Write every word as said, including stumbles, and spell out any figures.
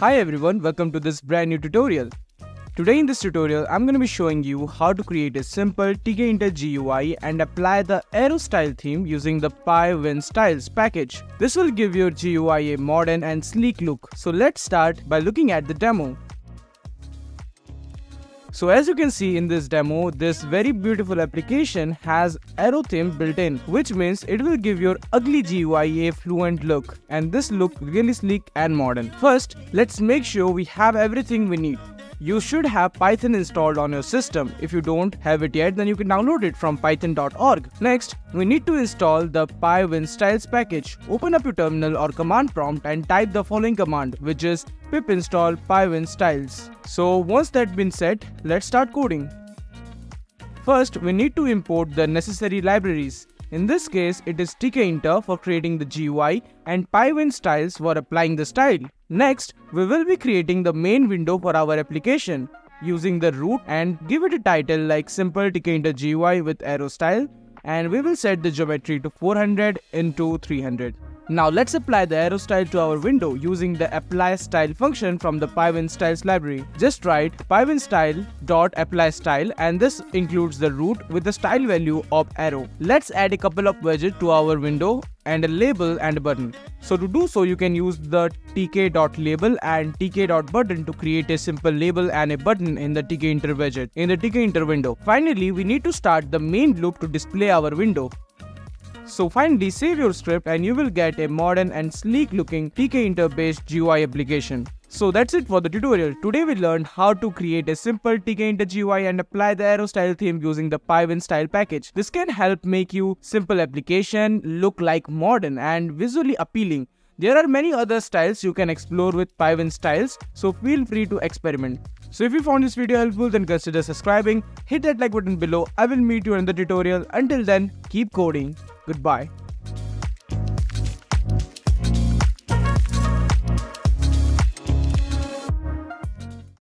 Hi everyone, welcome to this brand new tutorial. Today in this tutorial, I'm going to be showing you how to create a simple Tkinter G U I and apply the Aero style theme using the PyWinStyles package. This will give your G U I a modern and sleek look. So let's start by looking at the demo. So as you can see in this demo, this very beautiful application has Aero theme built in, which means it will give your ugly G U I a fluent look, and this look really sleek and modern. First, let's make sure we have everything we need. You should have Python installed on your system. If you don't have it yet, then you can download it from python dot org. Next, we need to install the PyWinStyles package. Open up your terminal or command prompt and type the following command, which is pip install PyWinStyles. So once that's been set, let's start coding. First, we need to import the necessary libraries. In this case, it is Tkinter for creating the G U I and PyWinStyles for applying the style. Next, we will be creating the main window for our application using the root and give it a title like simple Tkinter G U I with Aero style, and we will set the geometry to four hundred into three hundred. Now let's apply the Aero style to our window using the apply style function from the PyWinStyles library. Just write PyWinStyle.applyStyle, and this includes the root with the style value of Aero. Let's add a couple of widgets to our window and a label and a button. So to do so, you can use the tk.label and tk.button to create a simple label and a button in the Tkinter widget in the Tkinter window. Finally, we need to start the main loop to display our window. So finally, save your script and you will get a modern and sleek looking Tkinter based G U I application. So that's it for the tutorial. Today we learned how to create a simple Tkinter G U I and apply the Aero style theme using the PyWinStyles package. This can help make your simple application look like modern and visually appealing. There are many other styles you can explore with PyWinStyles, so feel free to experiment. So if you found this video helpful, then consider subscribing, hit that like button below. I will meet you in the tutorial. Until then, keep coding. Goodbye.